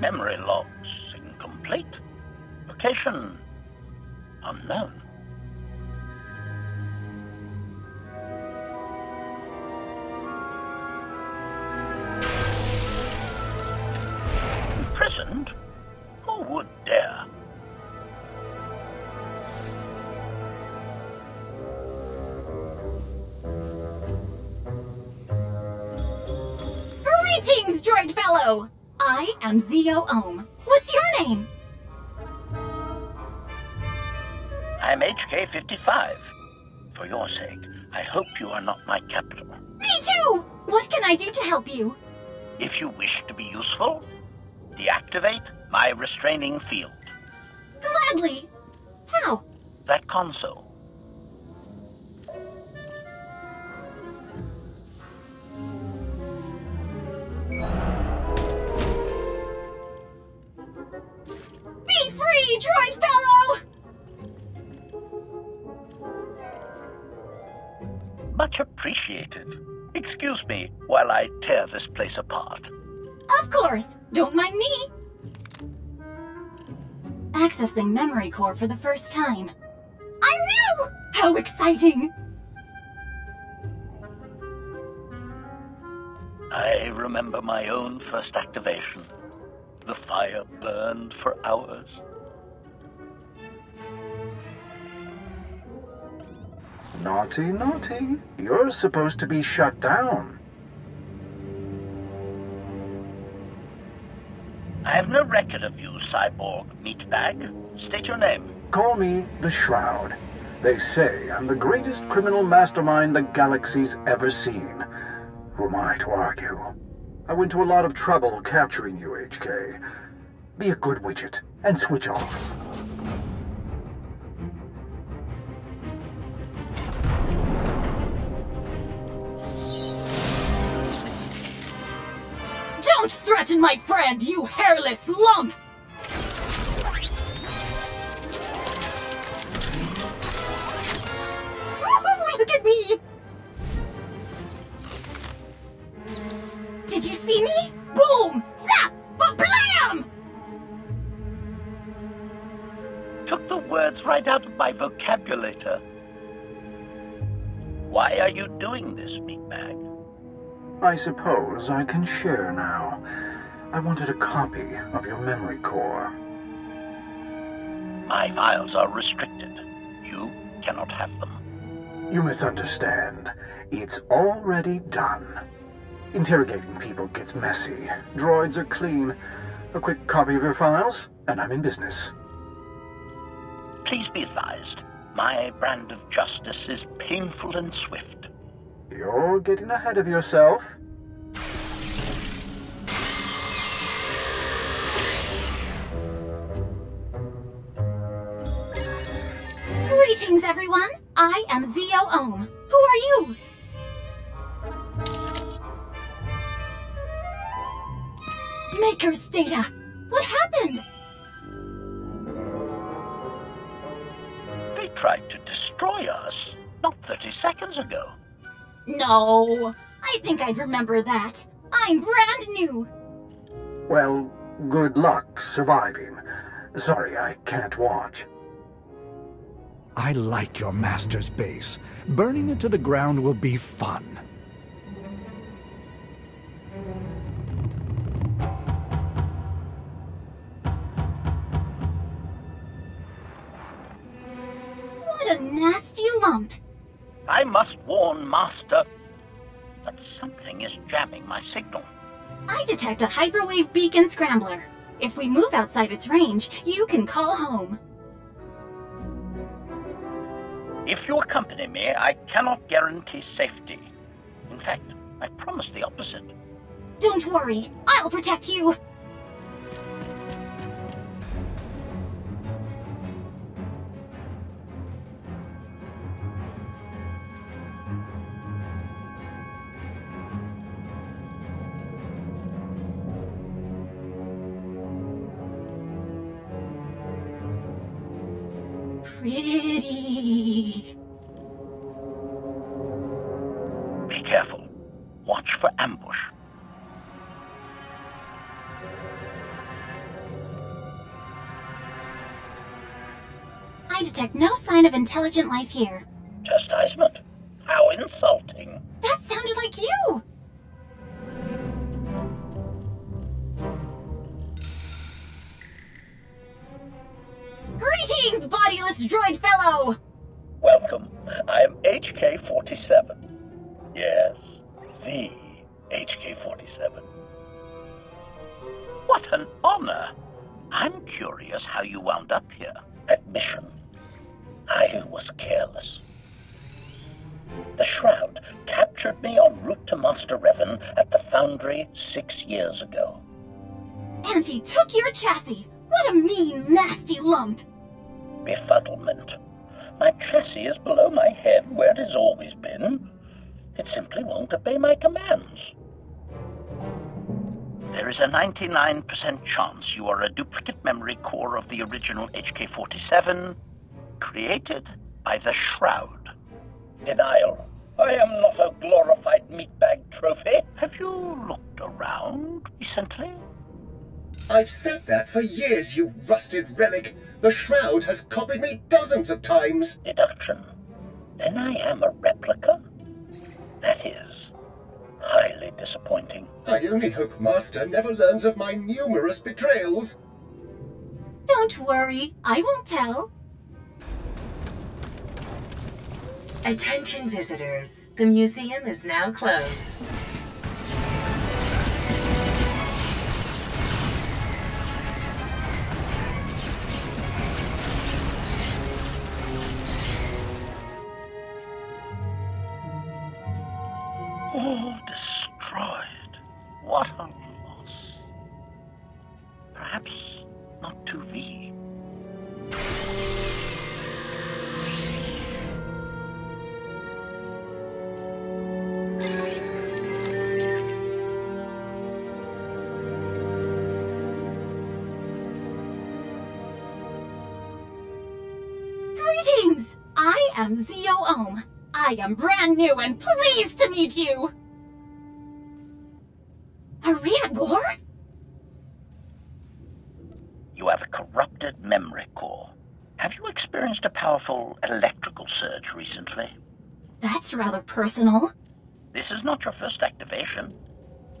Memory logs incomplete. Location unknown. Imprisoned? Who would dare? Greetings, droid fellow! I am Zeo Ohm. What's your name? I'm HK-55. For your sake, I hope you are not my captor. Me too! What can I do to help you? If you wish to be useful, deactivate my restraining field. Gladly! How? That console. Be free, droid fellow! Much appreciated. Excuse me while I tear this place apart. Of course! Don't mind me! Accessing memory core for the first time. I knew! How exciting! I remember my own first activation. The fire burned for hours. Naughty, naughty. You're supposed to be shut down. I have no record of you, cyborg meatbag. State your name. Call me the Shroud. They say I'm the greatest criminal mastermind the galaxy's ever seen. Who am I to argue? I went to a lot of trouble capturing you, HK. Be a good widget and switch off. Don't threaten my friend, you hairless lump! Woohoo, look at me! Did you see me? Boom! Zap! Ba-blam! Took the words right out of my vocabulator. Why are you doing this, meatbag? I suppose I can share now. I wanted a copy of your memory core. My files are restricted. You cannot have them. You misunderstand. It's already done. Interrogating people gets messy. Droids are clean. A quick copy of your files, and I'm in business. Please be advised. My brand of justice is painful and swift. You're getting ahead of yourself. Greetings, everyone. I am Zeo Ohm. Who are you? Maker's data! What happened? They tried to destroy us, not 30 seconds ago. No, I think I'd remember that. I'm brand new. Well, good luck surviving. Sorry, I can't watch. I like your master's base. Burning it to the ground will be fun. A nasty lump. I must warn Master that something is jamming my signal. I detect a hyperwave beacon scrambler. If we move outside its range, you can call home. If you accompany me, I cannot guarantee safety. In fact, I promise the opposite. Don't worry, I'll protect you. Pretty. Be careful. Watch for ambush. I detect no sign of intelligent life here. Chastisement? How insulting. That sounded like you! Greetings, bodiless droid fellow! Welcome. I am HK-47. Yes, the HK-47. What an honor! I'm curious how you wound up here. Admission. I was careless. The Shroud captured me en route to Master Revan at the Foundry 6 years ago. And he took your chassis! What a mean, nasty lump! Befuddlement. My chassis is below my head where it has always been. It simply won't obey my commands. There is a 99% chance you are a duplicate memory core of the original HK-47, created by the Shroud. Denial. I am not a glorified meatbag trophy. Have you looked around recently? I've said that for years, you rusted relic. The Shroud has copied me dozens of times. Deduction. Then I am a replica? That is highly disappointing. I only hope Master never learns of my numerous betrayals. Don't worry, I won't tell. Attention visitors, the museum is now closed. All destroyed. What a loss. Perhaps not to V. Greetings! I am Zeo Ohm. I am brand new and pleased to meet you! Are we at war? You have a corrupted memory core. Have you experienced a powerful electrical surge recently? That's rather personal. This is not your first activation.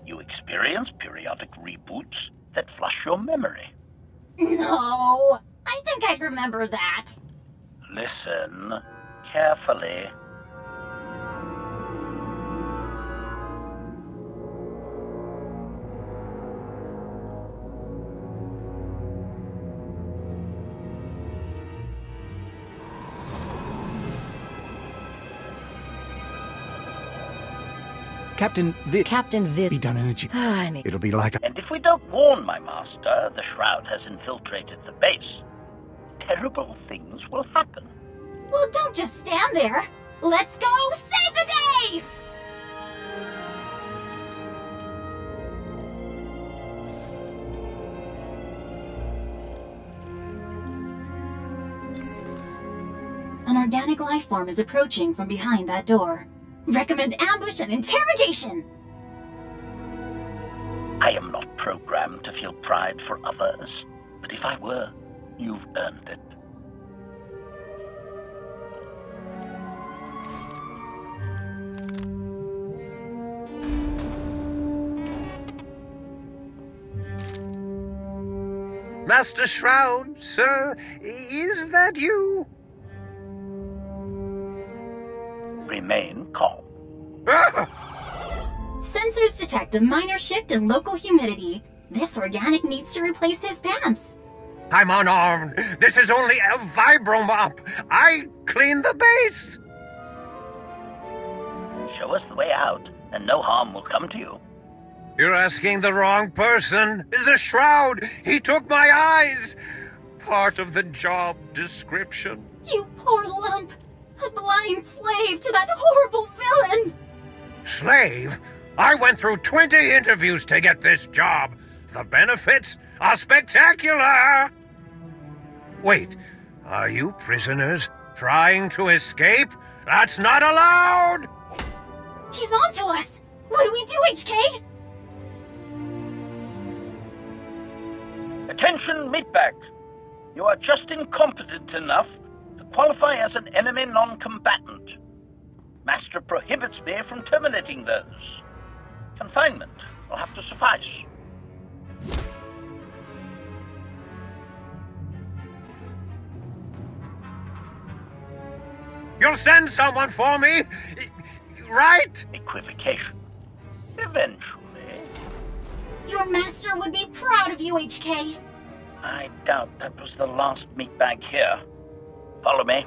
You experience periodic reboots that flush your memory. No, I think I remember that. Listen carefully. Captain Vid be done in a jiffy. It'll be like a... And if we don't warn my master, the Shroud has infiltrated the base. Terrible things will happen. Well, don't just stand there. Let's go save the day! An organic life form is approaching from behind that door. Recommend ambush and interrogation! I am not programmed to feel pride for others, but if I were, you've earned it. Master Shroud, sir, is that you? Remain calm. Sensors detect a minor shift in local humidity. This organic needs to replace his pants. I'm unarmed. This is only a vibromop. I clean the base. Show us the way out, and no harm will come to you. You're asking the wrong person. The Shroud. He took my eyes. Part of the job description. You poor lump. A blind slave to that horrible villain! Slave? I went through 20 interviews to get this job. The benefits are spectacular! Wait, are you prisoners trying to escape? That's not allowed! He's onto us! What do we do, HK? Attention, meatbag! You are just incompetent enough qualify as an enemy non-combatant. Master prohibits me from terminating those. Confinement will have to suffice. You'll send someone for me, right? Equivocation. Eventually. Your master would be proud of you, HK. I doubt that was the last meatbag here. Follow me.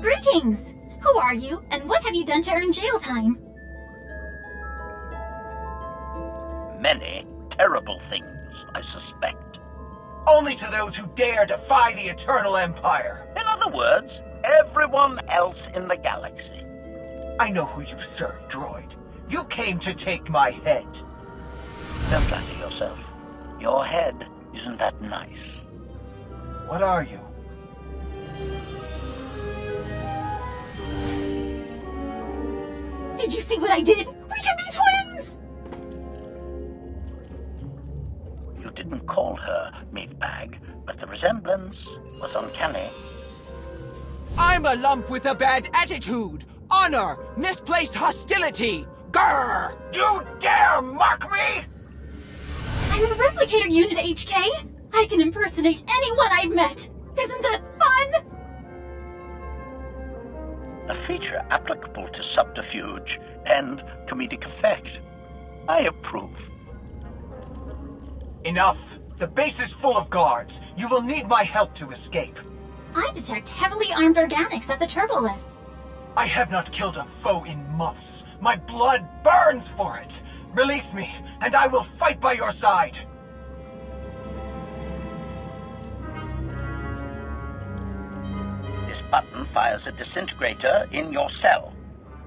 Greetings! Who are you, and what have you done to earn jail time? Many terrible things, I suspect. Only to those who dare defy the Eternal Empire. In other words, everyone else in the galaxy. I know who you serve, droid. You came to take my head. Don't lie to yourself. Your head isn't that nice. What are you? Did you see what I did? We can be twins! You didn't call her meatbag, but the resemblance was uncanny. I'm a lump with a bad attitude, honor, misplaced hostility. Grr! You dare mock me? I'm a replicator unit, HK. I can impersonate anyone I've met. Isn't that fun? A feature applicable to subterfuge and comedic effect. I approve. Enough! The base is full of guards. You will need my help to escape. I detect heavily armed organics at the turbolift. I have not killed a foe in months. My blood burns for it. Release me, and I will fight by your side. This button fires a disintegrator in your cell.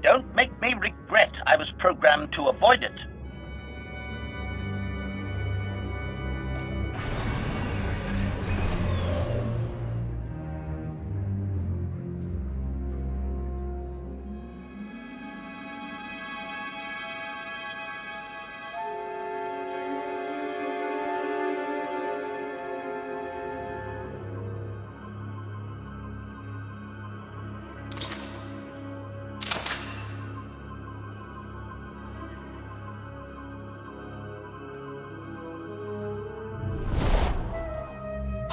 Don't make me regret I was programmed to avoid it.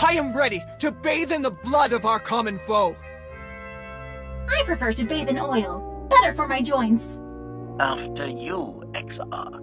I am ready to bathe in the blood of our common foe. I prefer to bathe in oil. Better for my joints. After you, Exarch.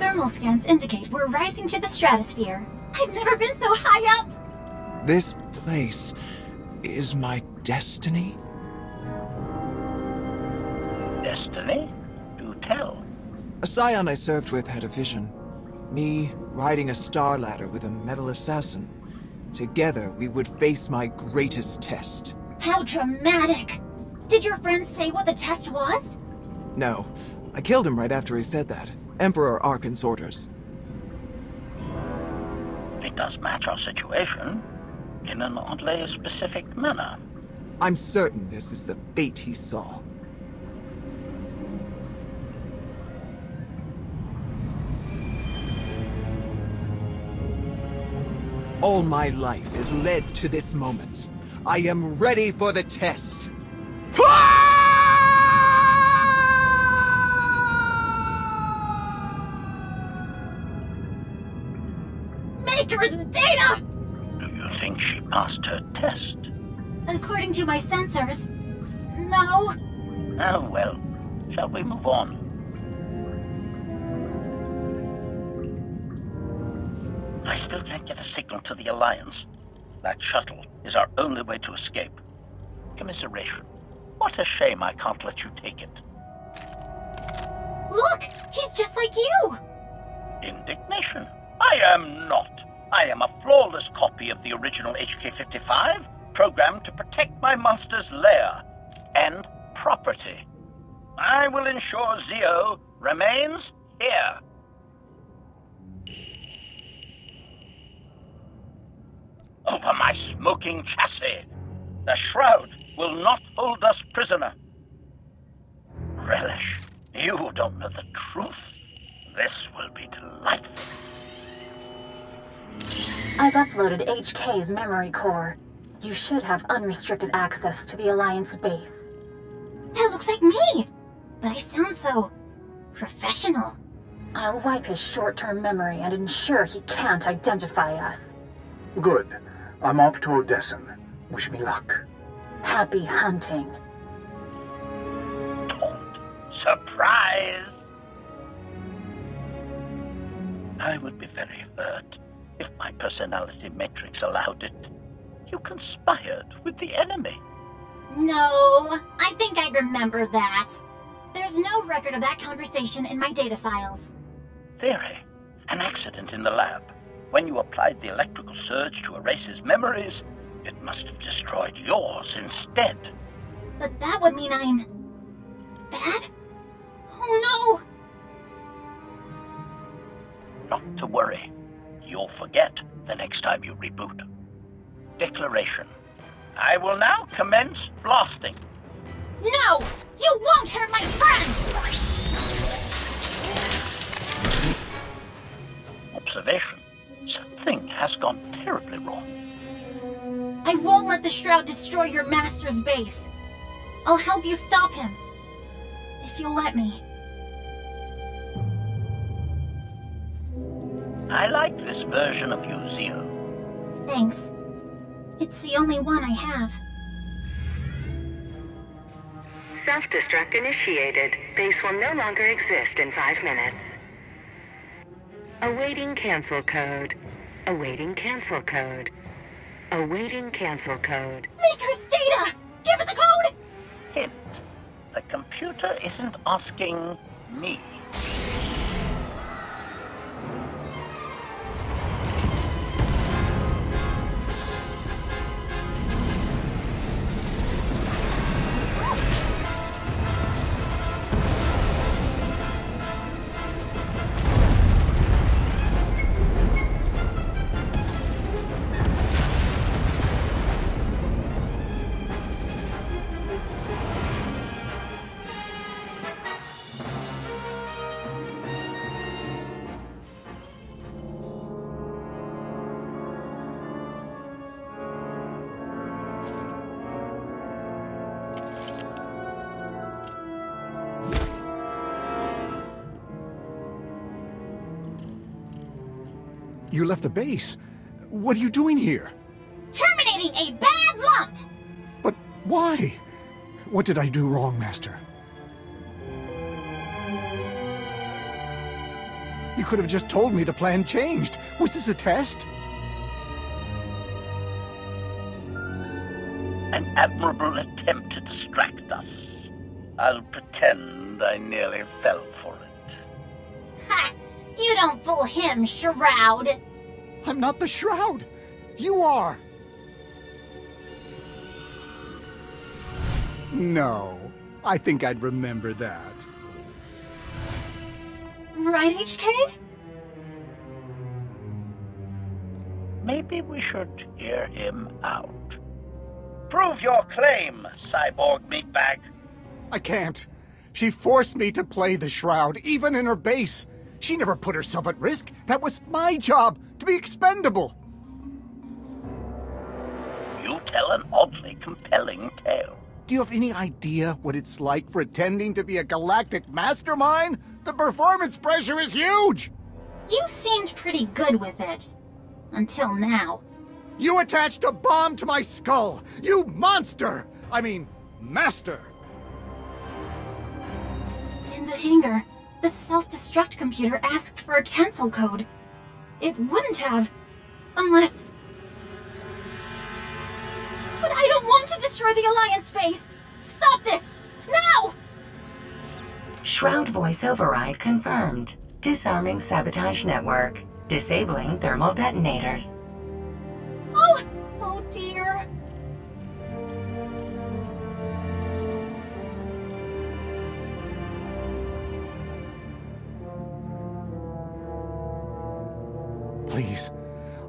Thermal scans indicate we're rising to the stratosphere. I've never been so high up! This place is my destiny? Destiny? Do tell. A scion I served with had a vision. Me riding a star ladder with a metal assassin. Together we would face my greatest test. How dramatic! Did your friends say what the test was? No. I killed him right after he said that. Emperor Arkan's orders. It does match our situation in an oddly specific manner. I'm certain this is the fate he saw. All my life is led to this moment. I am ready for the test. dangerous data! Do you think she passed her test? According to my sensors, no. Oh well, shall we move on? I still can't get a signal to the Alliance. That shuttle is our only way to escape. Commiseration. What a shame I can't let you take it. Look! He's just like you! Indignation? I am not. I am a flawless copy of the original HK-55, programmed to protect my master's lair and property. I will ensure Zeo remains here. Over my smoking chassis, the Shroud will not hold us prisoner. Relish, you don't know the truth. This will be delightful. I've uploaded HK's memory core. You should have unrestricted access to the Alliance base. That looks like me! But I sound so... professional. I'll wipe his short-term memory and ensure he can't identify us. Good. I'm off to Odessen. Wish me luck. Happy hunting. Taunt. Surprise! I would be very hurt if my personality matrix allowed it. You conspired with the enemy. No, I think I remember that. There's no record of that conversation in my data files. Theory. An accident in the lab. When you applied the electrical surge to erase his memories, it must have destroyed yours instead. But that would mean I'm... bad? Oh no! Not to worry. You'll forget the next time you reboot. Declaration. I will now commence blasting. No! You won't hurt my friend! Observation. Something has gone terribly wrong. I won't let the Shroud destroy your master's base. I'll help you stop him. If you'll let me. I like this version of you, Zeo. Thanks. It's the only one I have. Self-destruct initiated. Base will no longer exist in 5 minutes. Awaiting cancel code. Awaiting cancel code. Awaiting cancel code. Maker's data! Give it the code! Hint. The computer isn't asking me. You left the base. What are you doing here? Terminating a bad lump! But why? What did I do wrong, Master? You could have just told me the plan changed. Was this a test? An admirable attempt to distract us. I'll pretend I nearly fell for it. Ha! You don't fool him, Shroud! I'm not the Shroud! You are! No, I think I'd remember that. Right, HK? Maybe we should hear him out. Prove your claim, cyborg meatbag! I can't. She forced me to play the Shroud, even in her base. She never put herself at risk. That was my job, to be expendable. You tell an oddly compelling tale. Do you have any idea what it's like pretending to be a galactic mastermind? The performance pressure is huge! You seemed pretty good with it. Until now. You attached a bomb to my skull! You monster! I mean, master! In the hangar, the self-destruct computer asked for a cancel code. It wouldn't have, unless... But I don't want to destroy the Alliance base! Stop this! Now! Shroud voice override confirmed. Disarming sabotage network. Disabling thermal detonators. Oh dear. Please,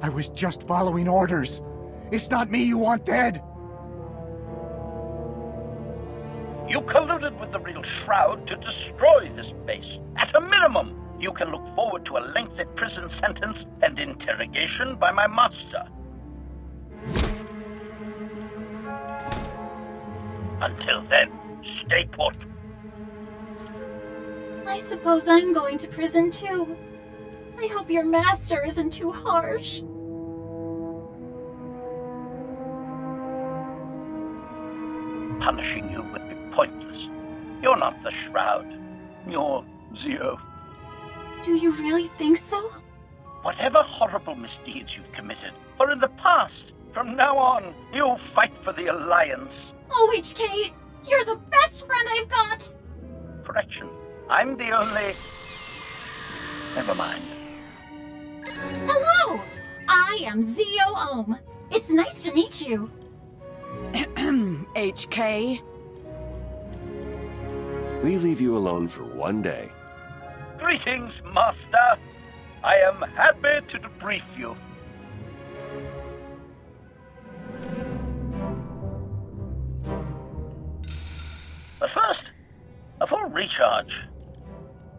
I was just following orders. It's not me you want dead. You colluded with the real Shroud to destroy this base. At a minimum, you can look forward to a lengthy prison sentence and interrogation by my master. Until then, stay put. I suppose I'm going to prison too. I hope your master isn't too harsh. Punishing you would be pointless. You're not the Shroud. You're Zeo. Do you really think so? Whatever horrible misdeeds you've committed, or in the past, from now on, you'll fight for the Alliance. Oh, HK, you're the best friend I've got! Correction, I'm the only... Never mind. Hello! I am Zeo Ohm. It's nice to meet you. HK? We leave you alone for one day. Greetings, Master. I am happy to debrief you. But first, a full recharge.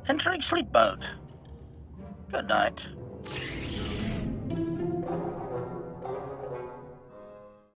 Entering sleep mode. Good night.